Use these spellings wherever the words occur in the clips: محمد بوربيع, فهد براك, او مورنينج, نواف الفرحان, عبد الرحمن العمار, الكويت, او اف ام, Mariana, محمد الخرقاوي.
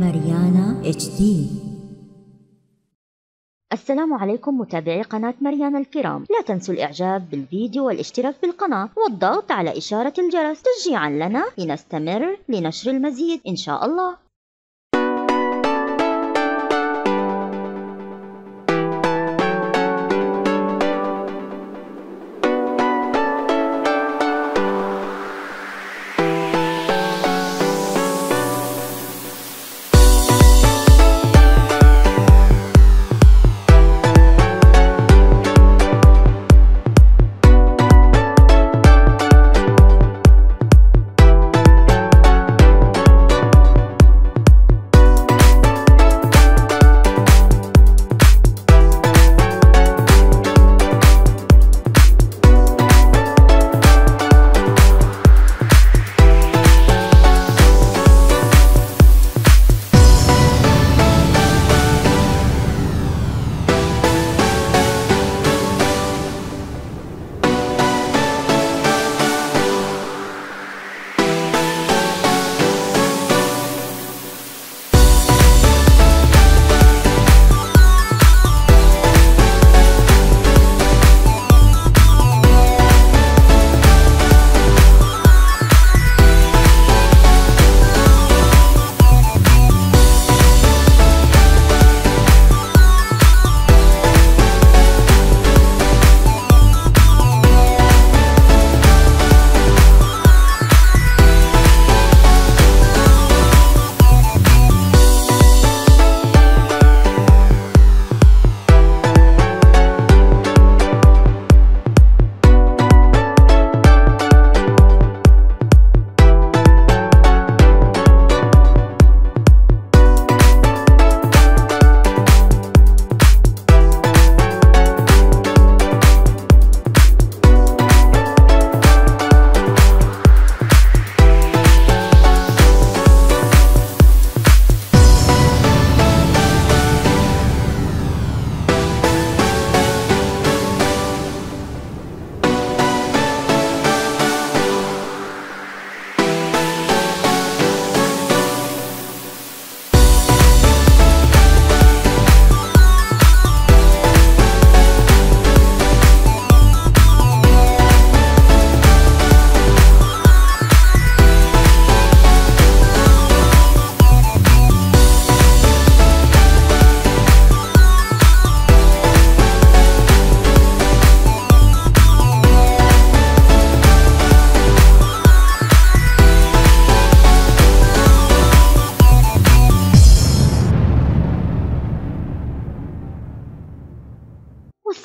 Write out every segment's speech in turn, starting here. ماريانا HD. السلام عليكم متابعي قناة ماريانا الكرام، لا تنسوا الإعجاب بالفيديو والاشتراك بالقناة والضغط على إشارة الجرس تشجيعا لنا لنستمر لنشر المزيد إن شاء الله.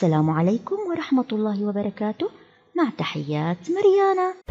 السلام عليكم ورحمة الله وبركاته، مع تحيات ماريانا.